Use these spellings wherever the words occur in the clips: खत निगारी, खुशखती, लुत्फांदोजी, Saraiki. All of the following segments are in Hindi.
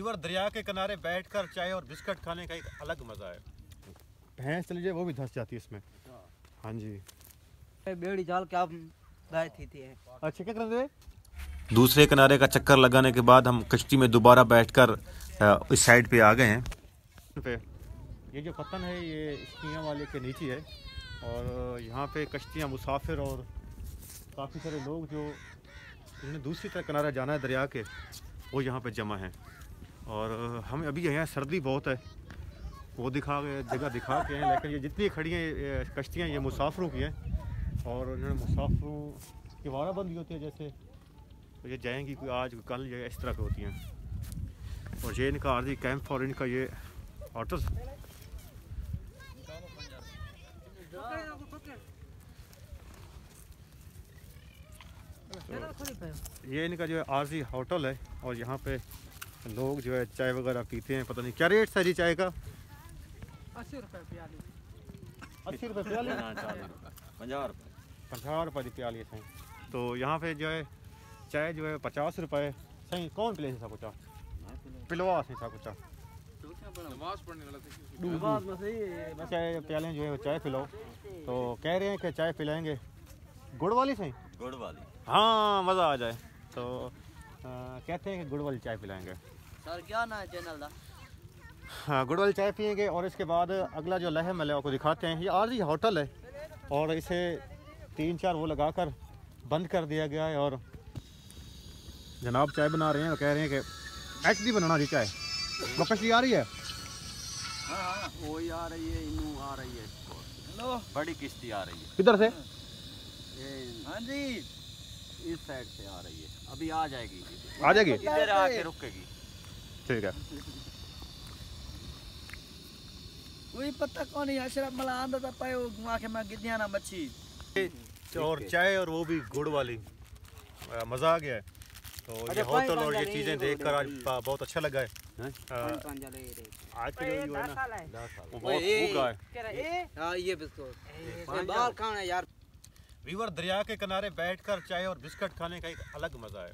रिवर दरिया के किनारे बैठकर चाय और बिस्किट खाने का एक अलग मजा है। भैंस चली जाए वो भी धंस जाती है इसमें। हाँ जी, बेड़ी जाल क्या दाए थी। अच्छा क्या कर रहे? दूसरे किनारे का चक्कर लगाने के बाद हम कश्ती में दोबारा बैठकर इस साइड पे आ गए हैं। ये जो पतन है ये स्कियाँ वाले के नीचे है और यहाँ पे कश्तियाँ मुसाफिर और काफ़ी सारे लोग जो जिन्हें दूसरी तरफ किनारा जाना है दरिया के वो यहाँ पे जमा हैं। और हम अभी यहाँ सर्दी बहुत है वो जगह दिखा के हैं, लेकिन ये जितनी खड़ी हैं कश्तियाँ ये मुसाफिरों की हैं और इन्होंने मुसाफिरों की वाराबंदी होती है, जैसे तो ये जाएंगी कोई आज कल ये इस तरह की होती हैं। और ये इनका आर्जी कैंप और इनका ये ऑटोस। तो ये इनका जो है आरजी होटल है और यहाँ पे लोग जो है चाय वगैरह पीते हैं। पता नहीं क्या रेट सारी चाय का? 80 रुपये प्याली। 80 रुपये प्याली? 50 रुपये। 50 रुपये की प्याली सही। तो यहाँ पे जो है चाय जो है 50 रुपये सही। कौन पिले सा कुछ पिलवा से सा कुछ चाय प्याले जो है चाय पिलाओ तो कह रहे हैं कि चाय पिलाएंगे गुड़ वाली सही। गुड़ वाली, हाँ मज़ा आ जाए। तो कहते हैं कि गुड़ वाली चाय पिलाएंगे सर। क्या ना चैनल दा? हाँ, गुड़ वाली चाय पियेंगे और इसके बाद अगला जो लहम है आपको दिखाते हैं। ये आरजी होटल है और इसे 3-4 वो लगा कर बंद कर दिया गया है और जनाब चाय बना रहे हैं और कह रहे हैं कि एक्चुअली बनाना जी चाय। कश्ती आ रही है? हाँ वो आ रही है, इनू आ रही है। हेलो, बड़ी किश्ती आ रही है। किधर से? हाँ जी इस साइड से आ रही है, अभी आ जाएगी। आ जाएगी? इधर आके रुकेगी। ठीक है। कोई पता कौन है अशरफ मला आंदा था पाए वो घुमा के मैं गिद्दियां ना मच्छी और चाय और वो भी गुड़ वाली। मज़ा आ गया है। तो ये होटल और ये चीज़ें देखकर आज बहुत अच्छा लगा है। आज के जो है ना वो बहुत भूखा है। हाँ ये बिस्कुट बाहर खाना है यार। रिवर दरिया के किनारे बैठकर चाय और बिस्किट खाने का एक अलग मज़ा है।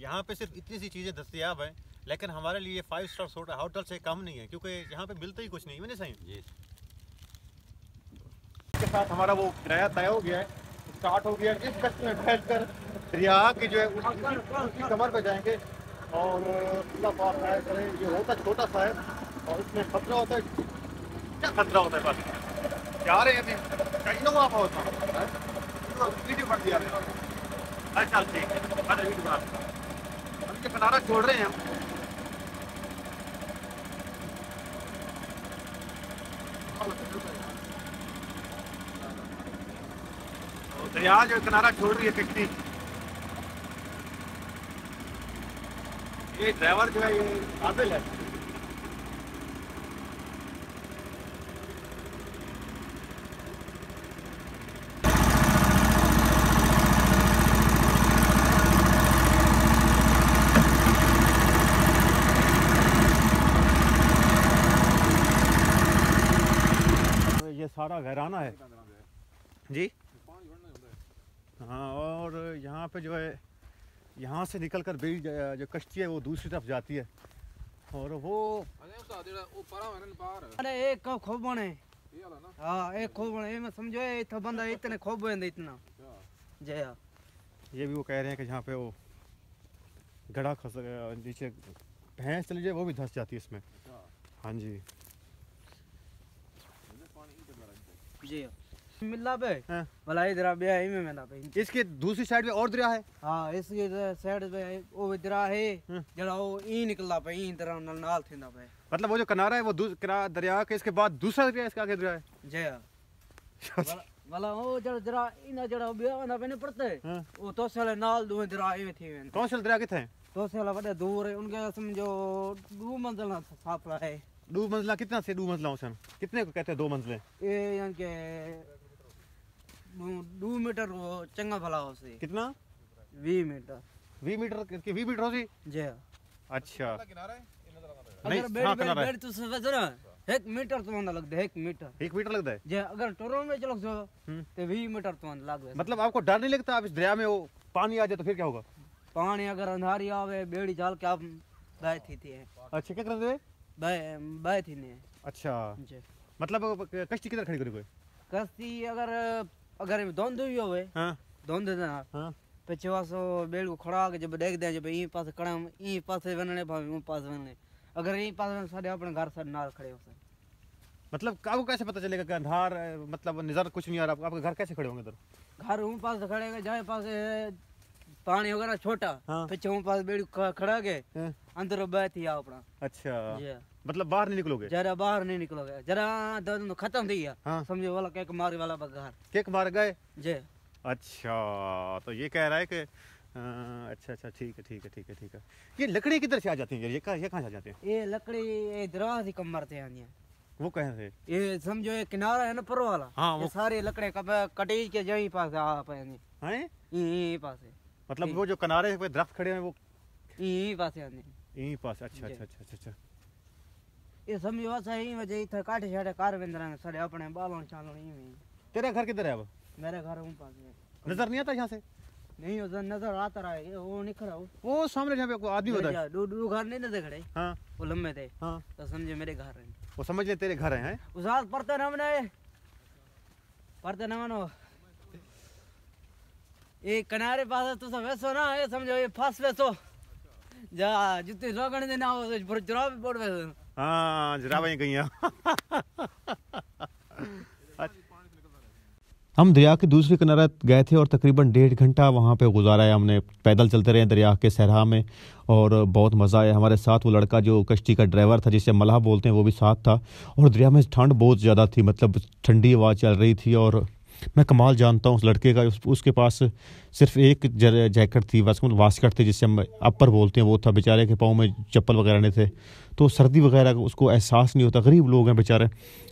यहाँ पे सिर्फ इतनी सी चीज़ें दस्तयाब हैं, लेकिन हमारे लिए 5 स्टार होटल से कम नहीं है क्योंकि यहाँ पे मिलता ही कुछ नहीं है। मैंने सही के साथ हमारा वो किराया तय हो गया है, स्टार्ट हो गया है। इस कश्ती में बैठकर दरिया की जो है उसकी कमर पर जाएंगे और पूरा पार ट्राई करें। ये होता छोटा सा है और इसमें खतरा होता है। क्या खतरा होता है? बस जा रहे हैं कहीं ना होता है। वीडियो बढ़ दिया अच्छा ठीक है। हम ये किनारा छोड़ रहे हैं। हम दरिया जो किनारा छोड़ रही है किश्ती। ये ड्राइवर जो है ये काबिल है। सारा घराना है जी। हाँ, और यहाँ पे जो है यहाँ से निकलकर बेड़ी जो कश्ती है वो दूसरी तरफ जाती है और वो अरे एक खोबने में समझो इतना बंदा इतने खोब इतना जया। ये भी वो कह रहे हैं कि यहाँ पे वो गड़ा खस नीचे भैंस चली जाए वो भी धंस जाती है इसमें। हाँ जी जी मिला बे भलाई दरा बे आई में ना पे इसके दूसरी साइड पे और दरा है। हां इसके साइड पे वो दरा है जड़ा वो ई निकला पे ई तरह नाल थिंदा पे मतलब वो जो किनारा है वो दूसरा दरिया के इसके बाद दूसरा दरिया इसका आगे दरा है जी। वाला वो जड़ा दरा इना जड़ा बे ना पे पड़ता है वो तोसल नाल दो दरा एवे थी। तोसल दरा किथे है? तोसल बड़ा दूर है उनके समझो 2 मंजिला साफला है। 2 मंजिला कितना से 2 मंजिला हो सन कितने को कहते हैं 2 मंजिले? ये यानी के 2 मीटर वो चंगा भला हो से कितना 20 मीटर 20 मीटर के 20 मीटर हो सी जी। अच्छा किनारा है अगर बेड तो समझ रहा है 1 मीटर तो अंदर लगता है 1 मीटर लगता है जी। अगर टोरों में चलो जो तो 20 मीटर तो अंदर लग मतलब आपको डर नहीं लगता? आप इस दरिया में वो पानी आ जाए तो फिर क्या होगा? पानी अगर अंधारी आवे बेड़ी जाल के आप बाय थी थी है। अच्छा क्या करते थे? बाय थी ने। अच्छा मतलब कश्ती किधर खड़ी करी कोई? कश्ती अगर अगर दोन दो होवे हां दोन दे ना हां 500 बेल को खड़ा के जब देख दे जब ई पास कड़म ई पास वने भावे वो पास वने अगर ई पास साडे अपन घर साडे नाल खड़े हो से मतलब काबू कैसे पता चलेगा कि अंधार मतलब नजर कुछ नहीं आ रहा आपका आपके घर कैसे खड़े होंगे इधर? घर हूं पास खड़े के जाए पास पानी वगैरह छोटा पीछे हूं पास बेड़ी खड़ा के अंदर बैठी आ अपना। अच्छा जी मतलब बाहर नहीं निकलोगे? जरा बाहर नहीं निकलोगे जरा दर्द खत्म थी गया समझो वाला केक मार वाला घर केक मार गए जी। अच्छा तो ये कह रहा है कि अच्छा अच्छा ठीक है ठीक है ठीक है ठीक है। ये लकड़ी किधर से आ जाती है? ये कहाँ से आ जाते हैं ये लकड़ी? दरवाजे कम मरते हैं वो कहे थे ये समझो ये किनारा है ना पर वाला हाँ, वो सारे लकड़े कटी के यही पास यही पास है मतलब वो जो किनारे पे दरख्त खड़े हैं वो यही पास है यही पास। अच्छा अच्छा अच्छा अच्छा ये समझो ऐसा ही वजह इधर काटे छाटे कारवेंद्र ने सारे अपने बालों चालों में। तेरा घर किधर है? अब मेरा घर उन पास है। नजर नहीं आता यहाँ से? नहीं उधर नजर आता रहा है वो निकला वो सामने जहाँ पे आदमी होता है दो घर नहीं नजर खड़े हाँ वो लंबे थे हाँ तो समझे मेरे घर हैं वो समझ ले तेरे घर हैं उसार पढ़ते ना हमने पढ़ते ना मनो ये किनारे पास तू सब वैसो ना ये समझो ये फास्ट वैसो जा जितने लोग ने ना हो जुराब भी बोर्ड वैसो हाँ जुराब ही गईया। हम दरिया के दूसरे किनारे गए थे और तकरीबन 1.5 घंटा वहाँ पे गुजारा है हमने। पैदल चलते रहे दरिया के सहरा में और बहुत मज़ा आया। हमारे साथ वो लड़का जो कश्ती का ड्राइवर था जिसे मलाह बोलते हैं वो भी साथ था। और दरिया में ठंड बहुत ज़्यादा थी मतलब ठंडी हवा चल रही थी। और मैं कमाल जानता हूँ उस लड़के का उसके पास सिर्फ एक जैकेट थी वास्कट थी जिसे हम अपर बोलते हैं वो था। बेचारे के पाँव में चप्पल वगैरह नहीं थे तो सर्दी वगैरह का उसको एहसास नहीं होता। गरीब लोग हैं बेचारे।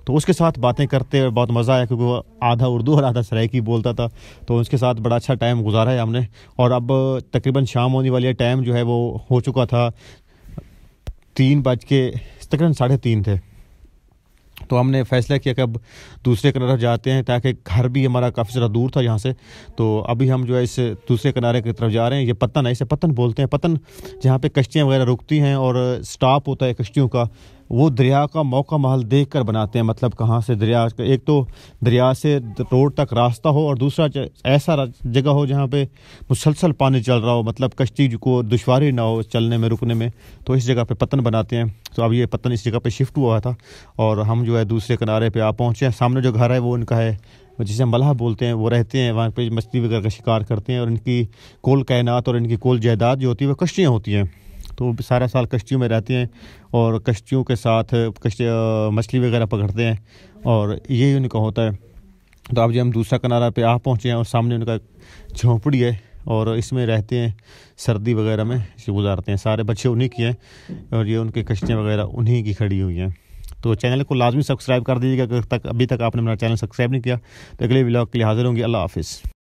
तो उसके साथ बातें करते हुए बहुत मज़ा आया क्योंकि वो आधा उर्दू और आधा सराइकी बोलता था। तो उसके साथ बड़ा अच्छा टाइम गुजारा है हमने। और अब तकरीबन शाम होने वाली है। टाइम जो है वो हो चुका था 3 बज के तकरीबन 3:30 थे। तो हमने फ़ैसला किया कि अब दूसरे किनारे जाते हैं ताकि घर भी हमारा काफ़ी ज़्यादा दूर था यहाँ से। तो अभी हम जो है इस दूसरे किनारे की तरफ जा रहे हैं। ये पतन है इसे पतन बोलते हैं। पतन जहाँ पे कश्तियाँ वगैरह रुकती हैं और स्टॉप होता है कश्तियों का वो दरिया का मौका माहौल देखकर बनाते हैं। मतलब कहाँ से दरिया एक तो दरिया से रोड तक रास्ता हो और दूसरा ऐसा जगह हो जहाँ पे मुसलसल पानी चल रहा हो मतलब कश्ती को दुश्वारी ना हो चलने में रुकने में। तो इस जगह पे पतन बनाते हैं। तो अब ये पतन इस जगह पे शिफ्ट हुआ था और हम जो है दूसरे किनारे पर आ पहुँचे। सामने जो घर है वो उनका है जिसे मलाह बोलते हैं वो रहते हैं। वहाँ पर मछली वगैरह का शिकार करते हैं और इनकी कोल कायनात और इनकी कोल जायदाद जो होती है वो कश्तियाँ होती हैं। तो सारा साल कश्तियों में रहते हैं और कश्तियों के साथ मछली वगैरह पकड़ते हैं और यही उनका होता है। तो अब जब हम दूसरा किनारा पे आ पहुँचे हैं और सामने उनका झोंपड़ी है और इसमें रहते हैं सर्दी वगैरह में इसे गुजारते हैं। सारे बच्चे उन्हीं के हैं और ये उनकी कश्तियाँ वगैरह उन्हीं की खड़ी हुई हैं। तो चैनल को लाजमी सब्सक्राइब कर दीजिएगा अगर अभी तक आपने मेरा चैनल सब्सक्राइब नहीं किया। तो अगले व्लॉग के लिए हाजिर होंगे। अल्लाह हाफिज़।